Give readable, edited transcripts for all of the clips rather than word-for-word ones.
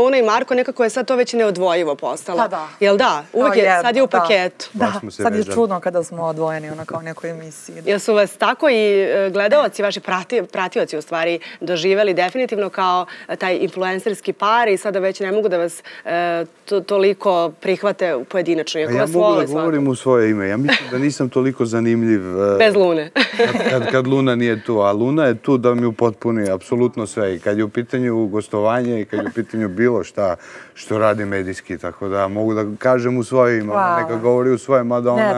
Luna i Marko nekako je sad to već neodvojivo postalo. Pa da. Jel da? Uvijek je, sad je u paketu. Da, sad je čudno kada smo odvojeni kao u nekoj emisiji. Jel su vas tako i gledaoci, vaši pratioci u stvari doživjeli definitivno kao taj influencerski par i sada već ne mogu da vas toliko prihvate pojedinačno? Ja mogu da govorim u svoje ime. Ja mislim da nisam toliko zanimljiv. Bez Lune. Kad Luna nije tu, a Luna je tu da mi upotpuni apsolutno sve. I kad je u pitanju gostovanje i kad je u pitanju bilo šta što radi medijski, tako da mogu da kažem u svoje ime, neka govori u svoje, mada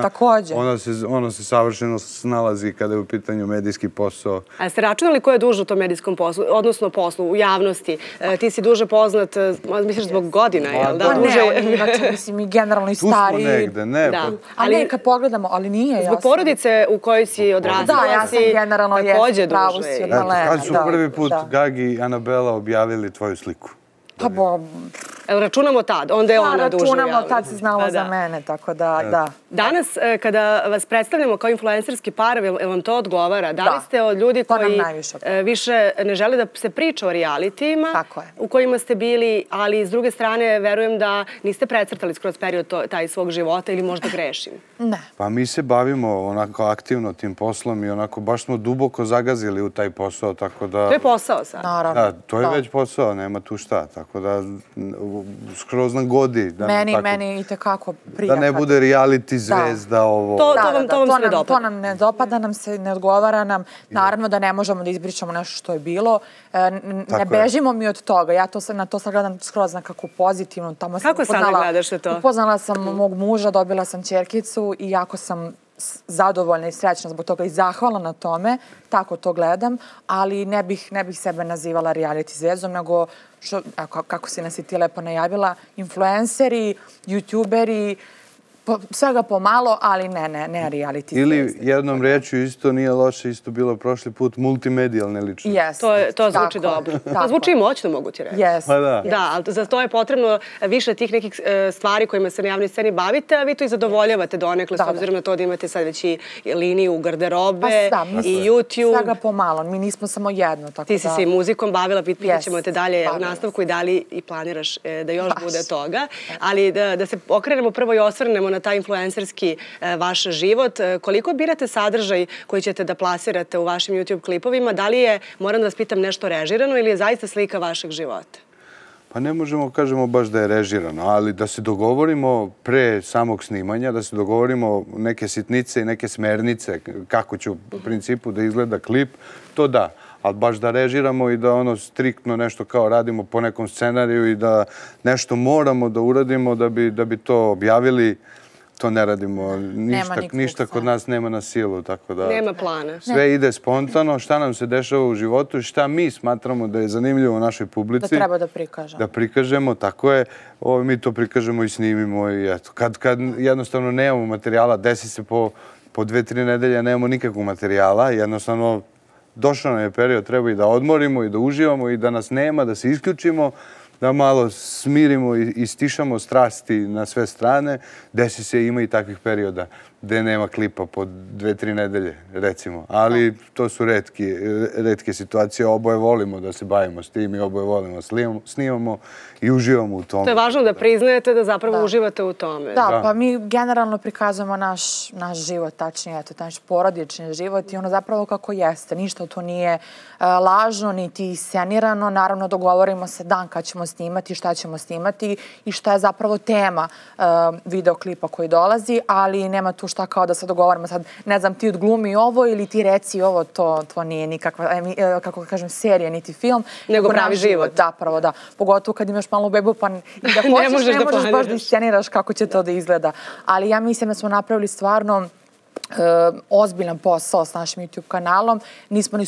ona se savršeno snalazi kada je u pitanju medijski posao. A ste računali ko je duže u tom medijskom poslu, odnosno poslu, u javnosti? Ti si duže poznat, misliš zbog godina, jel da? Ne, mislim i generalno i stariji. Tu smo negde, ne. Ali kad pogledamo, ali nije jasno. Zbog porodice u kojoj si odrastao, također duže. Kada su prvi put Gagi i Anabela objavili tvoju sliku? Pa bom. Računamo tad, onda je ona duža. Računamo, tad si znala za mene, tako da, da. Danas, kada vas predstavljamo kao influencerski par, jel vam to odgovara? Da li ste od ljudi koji više ne žele da se priča o realitijima u kojima ste bili, ali s druge strane, verujem da niste precrtali skroz period taj svog života ili možda grešim? Ne. Pa mi se bavimo onako aktivno tim poslom i onako baš smo duboko zagazili u taj posao, tako da... To je posao sad? Naravno. Da, to je već posao, nema tu šta, tako da... skroz nam godi. Meni i tekako prija. Da ne bude reality zvezda ovo. To vam se ne dopada. To nam ne dopada, nam se ne odgovara nam. Naravno da ne možemo da izbričamo nešto što je bilo. Ne bežimo mi od toga. Ja na to sad gledam skroz nekako pozitivno. Kako sad gledaš to? Upoznala sam mog muža, dobila sam ćerkicu i jako sam zadovoljna i srećna zbog toga i zahvala na tome, tako to gledam, ali ne bih sebe nazivala reality zvezdom, nego kako si nas i ti lepo najavila, influenceri, youtuberi, svega pomalo, ali ne reality zvezde. Ili jednom rečju, isto nije loše, isto bilo prošli put, multimedijalne ličnosti. To zvuči dobro. To zvuči i moćno, mogu ti reći. Da, ali za to je potrebno više tih nekih stvari kojima se na javnoj sceni bavite, a vi to i zadovoljavate donekle, s obzirom na to da imate sad već i liniju garderobe i YouTube. Svega pomalo, mi nismo samo jedno. Ti si se i muzikom bavila, pitaćemo te dalje u nastavku i da li i planiraš da još bude toga. Ali da se okrenemo prvo i osvrnemo na taj influencerski vaš život. Koliko birate sadržaj koji ćete da plasirate u vašim YouTube klipovima? Da li je, moram da vas pitam, nešto režirano ili je zaista slika vašeg života? Pa ne možemo, kažemo baš da je režirano, ali da se dogovorimo pre samog snimanja, da se dogovorimo neke sitnice i neke smernice kako će u principu da izgleda klip, to da. Ali baš da režiramo i da ono striktno nešto kao radimo po nekom scenariju i da nešto moramo da uradimo da bi to objavili. To ne radimo, ništa kod nas nema na silu, tako da... Nema plana. Sve ide spontano, šta nam se dešava u životu, šta mi smatramo da je zanimljivo u našoj publici. Da treba da prikažemo. Da prikažemo, tako je. Mi to prikažemo i snimimo i eto. Kad jednostavno nemamo materijala, desi se po 2-3 nedelje, nemamo nikakvog materijala, jednostavno došao nam je period, treba i da odmorimo i da uživamo i da nas nema, da se isključimo, da malo smirimo i stišamo strasti na sve strane. Desi se, ima i takvih perioda gde nema klipa po 2-3 nedelje, recimo. Ali to su retke situacije. Oboje volimo da se bavimo s tim i oboje volimo snimamo i uživamo u tome. To je važno da priznajete da zapravo uživate u tome. Da, pa mi generalno prikazujemo naš život, tačnije, naš porodični život i ono zapravo kako jeste. Ništa to nije lažno, niti scenirano. Naravno, dogovorimo se dan kad ćemo snimati, šta ćemo snimati i šta je zapravo tema videoklipa koji dolazi, ali nema tu šta kao da se dogovaramo sad, ne znam, ti odglumi ovo ili ti reci ovo, to nije nikakva, kako kažem, serija niti film. Nego pravi život. Zapravo, da. Pogotovo kad imaš malu bebu pa i da hoćeš, ne možeš baš da isceniraš kako će to da izgleda. Ali ja mislim da smo napravili stvarno ozbiljan posao s našim YouTube kanalom. Nismo ni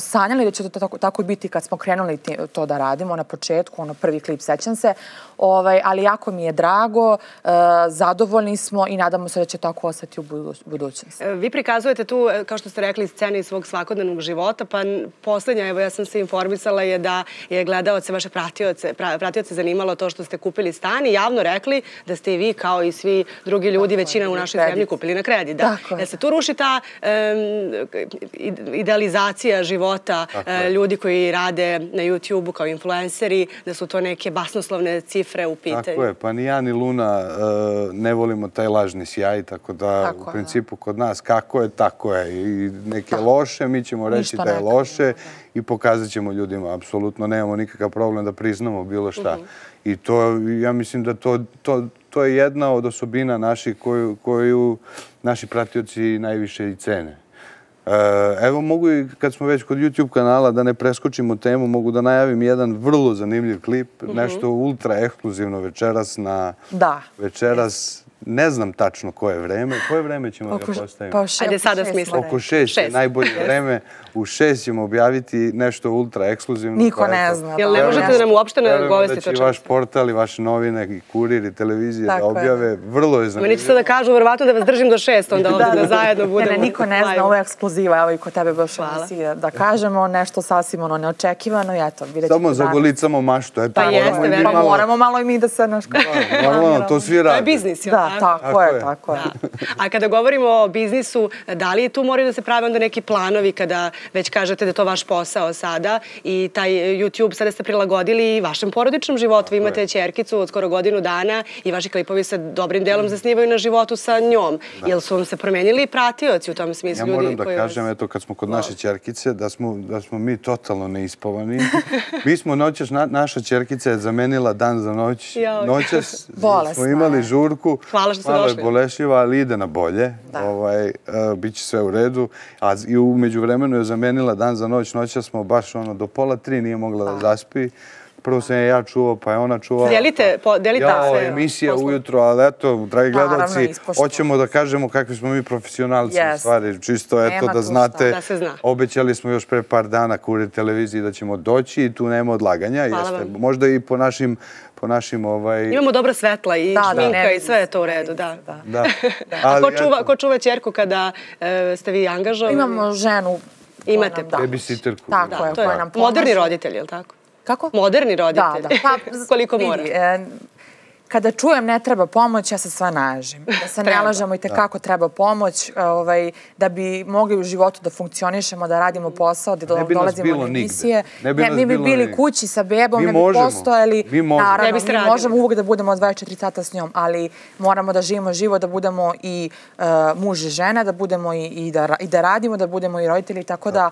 sanjali da će to tako biti kad smo krenuli to da radimo na početku, ono prvi klip, sećam se, ali jako mi je drago, zadovoljni smo i nadamo se da će tako ostati u budućnosti. Vi prikazujete tu, kao što ste rekli, scene iz svog svakodnevnog života, pa poslednja, evo ja sam se informisala, je da je gledaoce, vaše pratioce zanimalo to što ste kupili stan i javno rekli da ste i vi, kao i svi drugi ljudi, većina u našoj zemlji kupili na kredit. jer se tu ruši ta idealizacija života ljudi koji rade na YouTube-u kao influenceri, da su to neke basnoslovne cifre u pitanju. Tako je, pa ni ja ni Luna ne volimo taj lažni sjaj, tako da u principu kod nas kako je, tako je. I neke loše, mi ćemo reći da je loše i pokazat ćemo ljudima, apsolutno nemamo nikakav problem da priznamo bilo šta. I to, ja mislim da to je jedna od osobina naših koju naši pratioci najviše i cene. Evo, mogu i kad smo već kod YouTube kanala, da ne preskočimo temu, mogu da najavim jedan vrlo zanimljiv klip, nešto ultra ekskluzivno večeras na... Da. Večeras... Ne znam tačno koje vreme. Koje vreme ćemo ga postaviti? Ajde, sada smislim. Oko 6 je najbolje vreme. U 6 ćemo objaviti nešto ultra ekskluzivno. Niko ne zna. Jel ne možete da nam uopšte nagovesti to često? Da će vaš portal i vaše novine i Kurir i televizije da objave. Vrlo je zanimljivo. Meni će sada kažu, verovatno da vas držim do 6, onda ovdje da zajedno budemo. Niko ne zna, ovo je ekskluziva. Evo i kod tebe baš emisija. Da kažemo nešto sasvim neočekivano i eto. Samo zagolicamo maštu. Pa moramo malo i mi da se tako je, tako je. A kada govorimo o biznisu, da li tu moraju da se prave onda neki planovi kada već kažete da je to vaš posao sada i taj YouTube sada ste prilagodili i vašem porodičnom životu. Vi imate ćerkicu od skoro godinu dana i vaši klipovi se dobrim delom zasnivaju na životu sa njom. Jel su vam se promenili pratioci u tom smislu? Ja moram da kažem, eto, kad smo kod naše ćerkice, da smo mi totalno neispavani. Mi smo noćas, naša ćerkica je zamenila dan za noć. Noćas smo imali žurku. Hvala što ste došli. Malo je bolešiva, ali ide na bolje. Biće sve u redu. A i umeđu vremenu je zamenila dan za noć. Noća smo baš do 2:30 nije mogla da zaspi. Prvo sam ja čuvao, pa je ona čuvala. Delite sve. Emisija ujutro, ali eto, dragi gledalci, hoćemo da kažemo kakvi smo mi profesionalci u stvari. Čisto, eto, da znate, obećali smo još pre par dana Kurir televiziji da ćemo doći i tu nema odlaganja. Možda i po našim... Imamo dobra svetla i šminka i sve je to u redu. A ko čuva ćerku kada ste vi angažovani? Imamo ženu. Imate. Babysitterku. Tako je, koja nam pomoći. Moderni roditelj, je li tako? Kako? Moderni roditelj. Koliko mora? Kada čujem ne treba pomoć, ja se sva nalažem. Da se nalažemo i tekako treba pomoć da bi mogli u životu da funkcionišemo, da radimo posao, da dolazimo na emisije. Mi bi bili kući sa bebom, ne bi postojali. Naravno, mi možemo uvijek da budemo 24 sata s njom, ali moramo da živimo život, da budemo i muž i žena, da budemo i da radimo, da budemo i roditelji, tako da...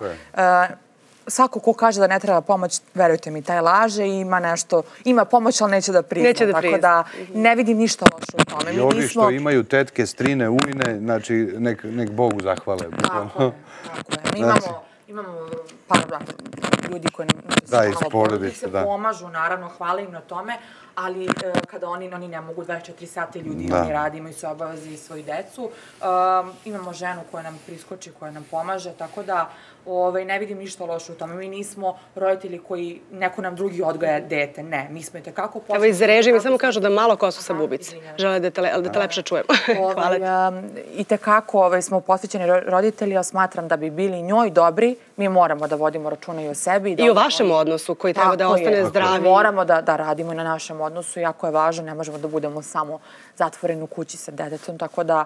Svako ko kaže da ne treba pomoć, verujte mi, taj laže i ima nešto, ima pomoć, ali neće da prizna. Tako da ne vidim ništa loše u tome. I ovi što imaju tetke, strine, ujne, znači nek Bogu zahvale. Tako je. Imamo par ljudi koji se pomažu, naravno, hvala im na tome, ali kada oni ne mogu 24 sata ljudi, oni radi, imaju se obaveze i svoju decu. Imamo ženu koja nam priskoči, koja nam pomaže, tako da ne vidim ništa loše u tome. Mi nismo roditelji koji neko nam drugi odgaja dete, ne. Mi smo i tekako poslali. Evo iz režije mi samo kažu da malo kosu sa bubice. Žele da te lepše čujem. Hvala. I tekako smo posvećeni roditelji, ja smatram da bi bili njoj dobri, mi moramo da vodimo računa i o sebi. I o vašem odnosu koji treba da ostane zdravi. Moramo da radimo na našem odnosu, jako je važno, ne možemo da budemo samo zatvoreni u kući sa detetom, tako da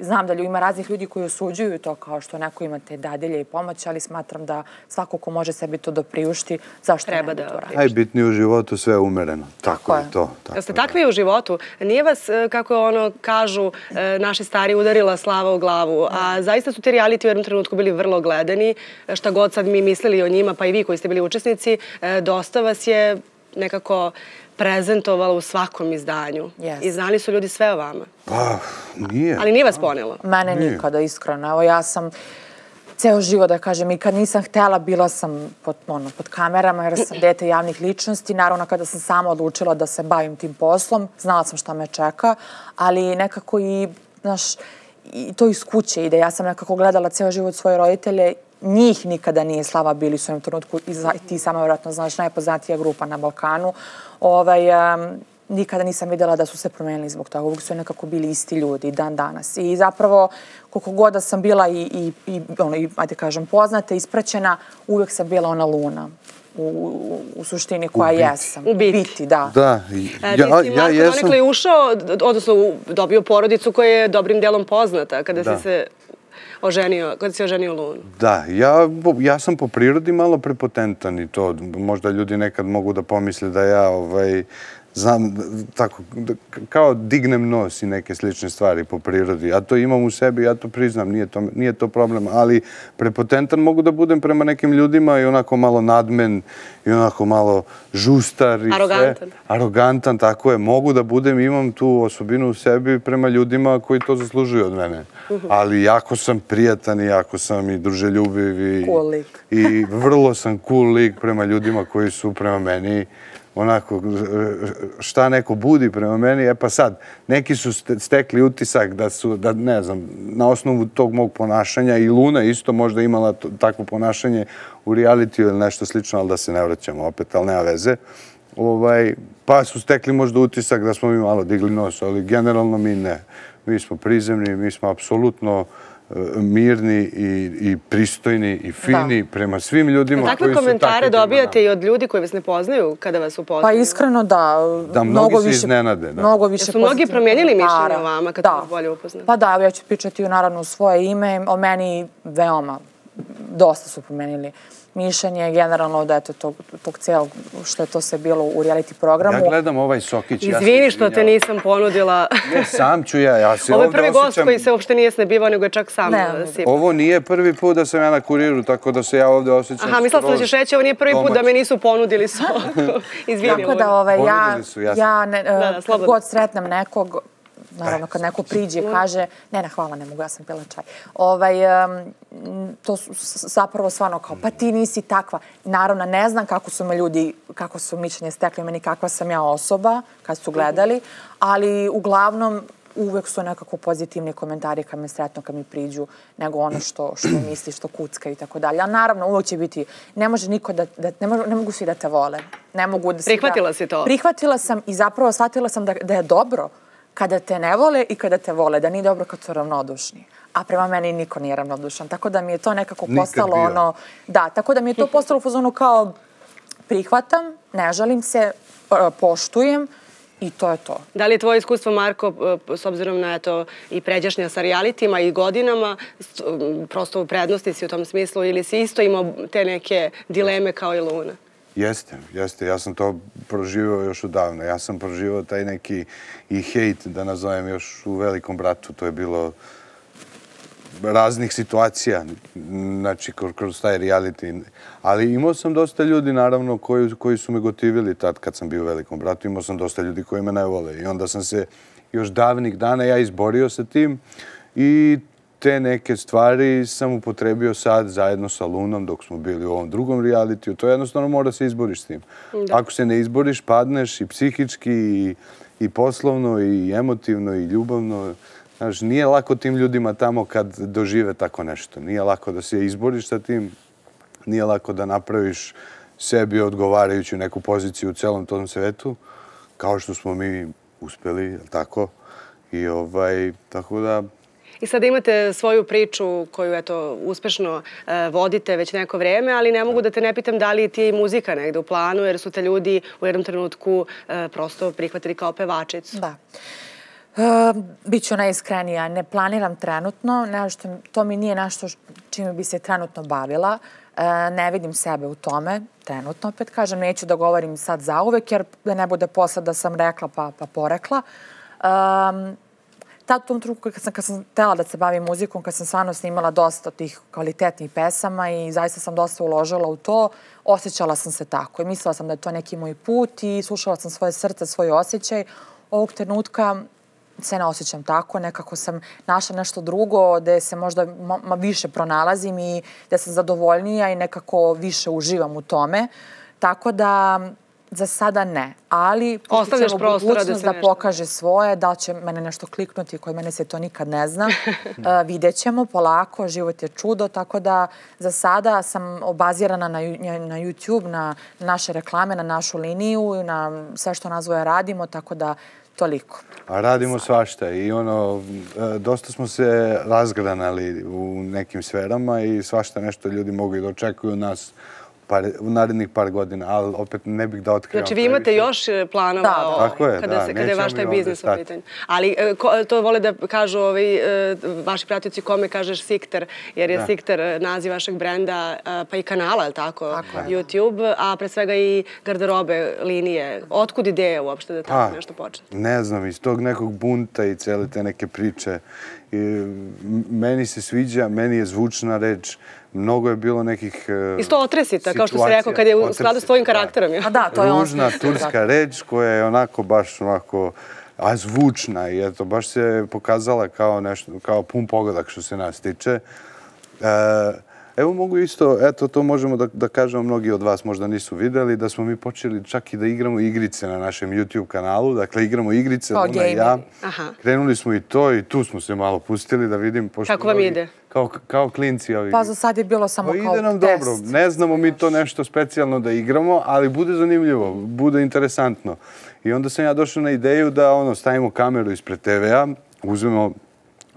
znam da ima raznih ljudi koji osuđuju to kao što neko ima te dadilje i pomoć, ali smatram da svako ko može sebi to da priušti, zašto ne bi to raditi. Najbitnije u životu sve je umereno. Tako je to. Da ste takvi u životu. Nije vas, kako kažu naši stari, udarila slava u glavu, a zaista su ti realiti u jednom trenutku bili vrlo gledani. Šta god sad mi mislili o njima, pa i vi koji ste bili učesnici, dosta vas je nekako prezentovala u svakom izdanju. I znali su ljudi sve o vama. Pa, nije. Ali nije vas ponelo? Mene nikada, iskreno. Evo, ja sam ceo život, da kažem, i kad nisam htjela, bila sam pod kamerama jer sam dete javnih ličnosti. Naravno, kada sam sama odlučila da se bavim tim poslom, znala sam šta me čeka, ali nekako i, znaš, to iz kuće ide. Ja sam nekako gledala ceo život svoje roditelje. Njih nikada nije slava, bili su u jednom trenutku i ti sama vjerojatno znaš, najpoznatija grupa na Balkanu. Nikada nisam vidjela da su se promijenili zbog toga. Uvijek su nekako bili isti ljudi dan danas. I zapravo, koliko god da sam bila i poznata, ispraćena, uvijek sam bila ona Luna. u suštini koja jesam. U biti, da. Da. Ti si Marko donekle ušao, odnosno dobio porodicu koja je dobrim delom poznata kada si se oženio, kada si oženio Lunu. Da, ja sam po prirodi malo prepotentan i to. Možda ljudi nekad mogu da pomisle da ja znam, tako, kao dignem nos i neke slične stvari po prirodi. Ja to imam u sebi, ja to priznam, nije to problem, ali prepotentan mogu da budem prema nekim ljudima i onako malo nadmen, i onako malo žustar i sve. Arogantan. Arogantan, tako je. Mogu da budem, imam tu osobinu u sebi prema ljudima koji to zaslužuju od mene. Ali jako sam prijatan i jako sam i druželjubiv i... Cool lik. I vrlo sam cool lik prema ljudima koji su prema meni onako, šta neko budi prema meni, pa sad, neki su stekli utisak da su, da ne znam, na osnovu tog mog ponašanja i Luna isto možda imala takvo ponašanje u realitiju ili nešto slično, ali da se ne vraćamo opet, ali nema veze. Pa su stekli možda utisak da smo mi malo digli nos, ali generalno mi ne. Mi smo prizemni, mi smo apsolutno mirni i pristojni i fini prema svim ljudima. Takve komentare dobijate i od ljudi koji vas ne poznaju kada vas upoznaju? Pa iskreno da. Da, mnogi se iznenade. Jesu mnogi promijenili mišljenje o vama kada vas bolje upoznaju? Pa da, ja ću pričati naravno u svoje ime. O meni veoma dosta su promijenili mišljenje, generalno da je to tog cijelog što je to sve bilo u reality programu. Ja gledam ovaj Sokić. Izvini što te nisam ponudila. Ne, sam ću ja se ovdje osjećam. Ovo je prvi gost koji se uopšte nije snebivao, nego je čak sam. Ovo nije prvi put da sam ja na Kuriru, tako da se ja ovdje osjećam. Aha, mislila sam da ćeš reći, ovo nije prvi put da me nisu ponudili Sokić. Izvini. Tako da ja god sretnem nekog, naravno, kad neko priđe i kaže ne, hvala, ne mogu, ja sam pila čaj. To su zapravo stvarno kao, pa ti nisi takva. Naravno, ne znam kako su me ljudi, kako su mišljenje stekli meni, kakva sam ja osoba, kad su gledali, ali uglavnom uvek su nekako pozitivni komentari kad me sretno, kad mi priđu, nego ono što misli, što kucka i tako dalje. A naravno, uvek će biti, ne može niko da, ne mogu svi da te vole. Prihvatila si to? Prihvatila sam i zapravo shvatila sam da je dobro kada te ne vole i kada te vole, da nije dobro kad su ravnodušni. A prema meni niko nije ravnodušan. Tako da mi je to nekako postalo ono... Da, tako da mi je to postalo u fazonu kao prihvatam, ne žalim se, poštujem i to je to. Da li je tvoje iskustvo, Marko, s obzirom na i pređašnja sa realitima i godinama, prosto u prednosti si u tom smislu ili si isto imao te neke dileme kao i Luna? Jeste. Ja sam to proživao još odavno. Ja sam proživao taj neki i hejt, da nazovem, još u Velikom bratu. To je bilo raznih situacija, znači, kroz taj reality. Ali imao sam dosta ljudi, naravno, koji su me gotivili tad kad sam bio u Velikom bratu. Imao sam dosta ljudi koji me ne vole. I onda sam se još davnih dana ja izborio sa tim i te neke stvari sam upotrebio sad zajedno sa Lunom dok smo bili u ovom drugom realitiju. To jednostavno mora se izboriš s tim. Ako se ne izboriš, padneš i psihički, i poslovno, i emotivno, i ljubavno. Znaš, nije lako tim ljudima tamo kad dožive tako nešto. Nije lako da se izboriš sa tim, nije lako da napraviš sebi odgovarajuću neku poziciju u celom tom svetu, kao što smo mi uspeli, tako. I tako da... I sada imate svoju priču koju, eto, uspešno vodite već neko vreme, ali ne mogu da te ne pitam da li ti je i muzika negde u planu, jer su te ljudi u jednom trenutku prosto prihvatili kao pevačicu. Da. Biću najiskrenija. Ne planiram trenutno. To mi nije nešto čime bi se trenutno bavila. Ne vidim sebe u tome trenutno, opet kažem. Neću da govorim sad zauvek, jer ne bude posle da sam rekla pa porekla. Tad u tom trenutku kad sam htjela da se bavim muzikom, kad sam stvarno snimala dosta tih kvalitetnih pesama i zaista sam dosta uložila u to, osjećala sam se tako i mislila sam da je to neki moj put i slušala sam svoje srce, svoj osjećaj. Ovog trenutka se ne osjećam tako, nekako sam našla nešto drugo gde se možda više pronalazim i gde sam zadovoljnija i nekako više uživam u tome. Tako da... Za sada ne, ali ostavljaš prostora da pokaže svoje, da će mene nešto kliknuti, kod mene se to nikad ne zna. Vidjet ćemo polako, život je čudo, tako da za sada sam obazirana na YouTube, na naše reklame, na našu liniju, na sve što nazvoje radimo, tako da toliko. A radimo svašta i ono, dosta smo se razgranali u nekim sferama i svašta nešto ljudi mogu i da očekuju nas narednih par godina, ali opet ne bih da otkrivam. Znači vi imate još planova kada je vaš taj biznis u pitanju. Ali to vole da kažu vaši pratioci, kome kažeš Sikter, jer je Sikter naziv vašeg brenda, pa i kanala, je li tako? YouTube, a pre svega i garderobe, linije. Otkud ideja uopšte da tako nešto počne? Ne znam, iz tog nekog bunta i cele te neke priče. Meni se sviđa, meni je zvučna reč, mnogo je bilo nekih situacija. Isto otresita, kao što si rekao, kad je u skladu s tvojim karakterom. Ružna turska reč koja je onako baš onako zvučna i eto, baš se pokazala kao pun pogodak što se nas tiče. Evo mogu isto, eto to možemo da kažemo, mnogi od vas možda nisu videli, da smo mi počeli čak i da igramo igrice na našem YouTube kanalu. Dakle, igramo igrice, Luna i ja. Krenuli smo i to i tu smo se malo pustili da vidim. Kako vam ide? Kao klinci. Pa za sad je bilo samo kao test. Ide nam dobro. Ne znamo mi to nešto specijalno da igramo, ali bude zanimljivo, bude interesantno. I onda sam ja došao na ideju da stavimo kameru ispred TV-a, uzmemo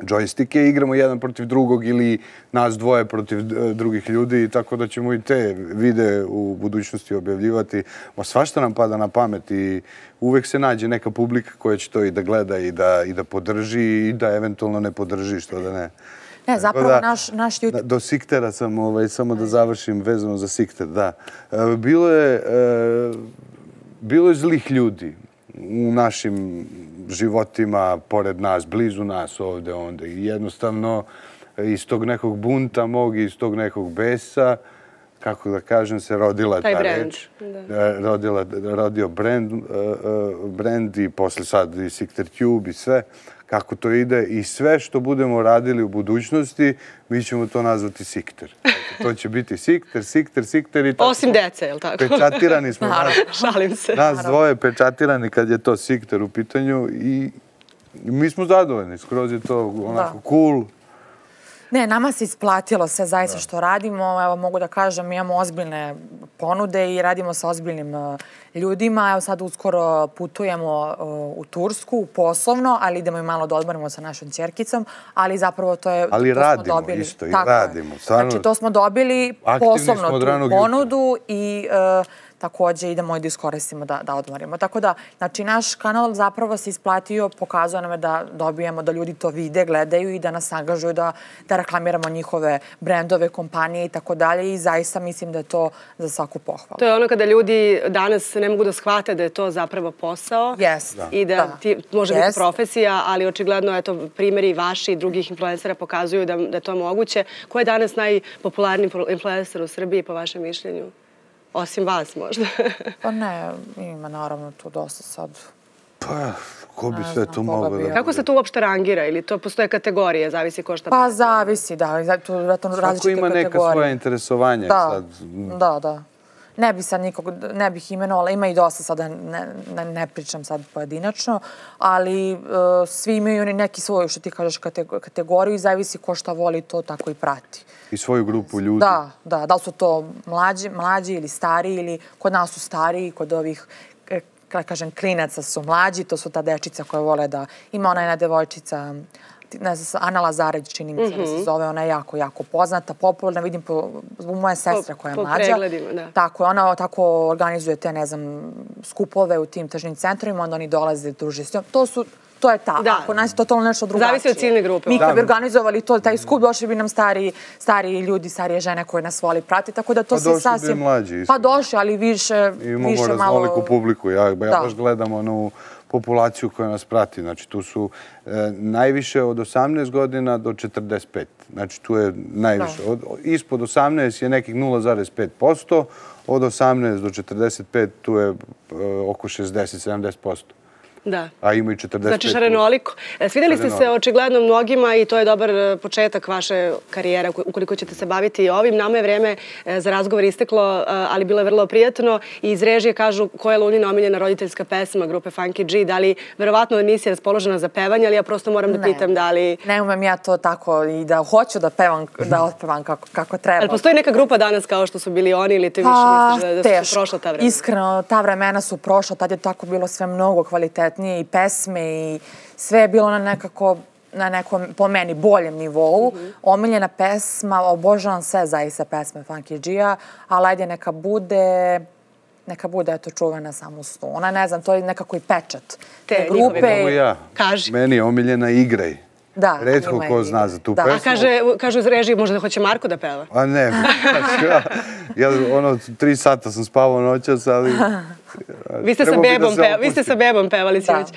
džojstike i igramo jedan protiv drugog ili nas dvoje protiv drugih ljudi, tako da ćemo i te videe u budućnosti objavljivati. Svašta nam pada na pamet i uvek se nađe neka publika koja će to i da gleda i da podrži i da eventualno ne podrži, što da ne. Ne, zapravo naš YouTube... Do Siktera sam, samo da završim vezano za Sikter, da. Bilo je zlih ljudi u našim životima, pored nas, blizu nas, ovde, onda. I jednostavno, iz tog nekog bunta mog, iz tog nekog besa, kako da kažem, se rodila ta reč. Rodio brend i posle sad i SikterTube i sve. Kako to ide i sve što budemo radili u budućnosti, mi ćemo to nazvati Sikter. To će biti Sikter, Sikter, Sikter i tako. Osim dece, je li tako? Pečatirani smo. Šalim se. Nas dvoje pečatirani kad je to Sikter u pitanju i mi smo zadovoljni. Skroz je to onako cool. Ne, nama se isplatilo sve zaista što radimo. Evo, mogu da kažem, imamo ozbiljne ponude i radimo sa ozbiljnim ljudima. Evo, sad uskoro putujemo u Tursku, poslovno, ali idemo i malo da odmarimo sa našom ćerkicom, ali zapravo to je... Ali radimo isto i radimo. Znači, to smo dobili poslovno tu ponudu i... također idemo i da iskoristimo da odmorimo. Tako da, znači, naš kanal zapravo se isplatio, pokazuje nam da dobijemo, da ljudi to vide, gledaju i da nas angažuju da reklamiramo njihove brendove, kompanije i tako dalje i zaista mislim da je to za svaku pohvalu. To je ono kada ljudi danas ne mogu da shvate da je to zapravo posao i da može biti profesija, ali očigledno, eto, primjeri vaši i drugih influencera pokazuju da je to moguće. Ko je danas najpopularniji influencer u Srbiji, po vašem mišljenju? Osim vas, možda? Pa ne, ima naravno tu dosta sad. Pa, ko bi sve to mogao da... Kako se to uopšte rangira? Ili to postoje kategorije, zavisi ko šta... Pa zavisi, da. Svako ima neka svoja interesovanja. Da. Ne bih sad nikog, ne bih imenovala, ima i dosta sada, ne pričam sad pojedinačno, ali svi imaju neki svoju, što ti kažeš, kategoriju i zavisi ko šta voli, to tako i prati. I svoju grupu ljudi. Da, da li su to mlađi ili stariji, ili kod nas su stariji, kod ovih, kada kažem, klinaca su mlađi, to su ta dečica koja vole da, ima ona jedna devojčica, Ana Lazarević, čini mi se da se zove, ona je jako, jako poznata, popularna, vidim zbog moje sestre koja je mlađa. Tako je, ona tako organizuje te, ne znam, skupove u tim tržnim centrima, onda oni dolaze, druže s njom. To je tako, ako nas je totalno nešto drugačije. Zavisi od ciljne grupe. Mi kad bi organizovali to, taj skup, došli bi nam stariji ljudi, starije žene koje nas voli prati, tako da to se sasvim... Pa došli bi mlađi. Pa došli, ali više malo... Imamo raznoliku publiku, ja baš gledam onu... populaciju koja nas prati. Znači, tu su najviše od 18 godina do 45. Znači, tu je najviše. Ispod 18 je nekih 0,5%, od 18 do 45 tu je oko 60-70%. Da. A ima i 45. Znači, šarenoliko. Svidjeli ste se očigledno mnogima i to je dobar početak vaše karijere ukoliko ćete se baviti ovim. Nama je vreme za razgovor isteklo, ali bilo je vrlo prijatno. Iz režije kažu koja je Lunina omiljena roditeljska pesma grupe Funky G. Da li, verovatno, nisi raspoložena za pevanje, ali ja prosto moram da pitam da li... Ne umem ja to tako i da hoću da pevam, da otpevam kako treba. Ali postoji neka grupa danas kao što su bili oni ili ti više misliš da su prošla ta vremena? Iskreno, ta vremena su prošla, tad je tako bilo sve mnogo kvalitetno i pesme i sve je bilo nekako na nekom, po meni, boljem nivou. Omiljena pesma, obožavam sve zaista pesme Funky G-a, ali ajde neka bude eto čuvana samo uz to. Ona, ne znam, to je nekako i pečat te grupe. Kako ja, meni je omiljena Igraj. Retko ko zna za tu pesmu. A kažu iz režije možda da hoće Marko da peva? A ne, ja ono 3 sata sam spavao noćas, ali... Vi ste sa bebom pevali sinoć.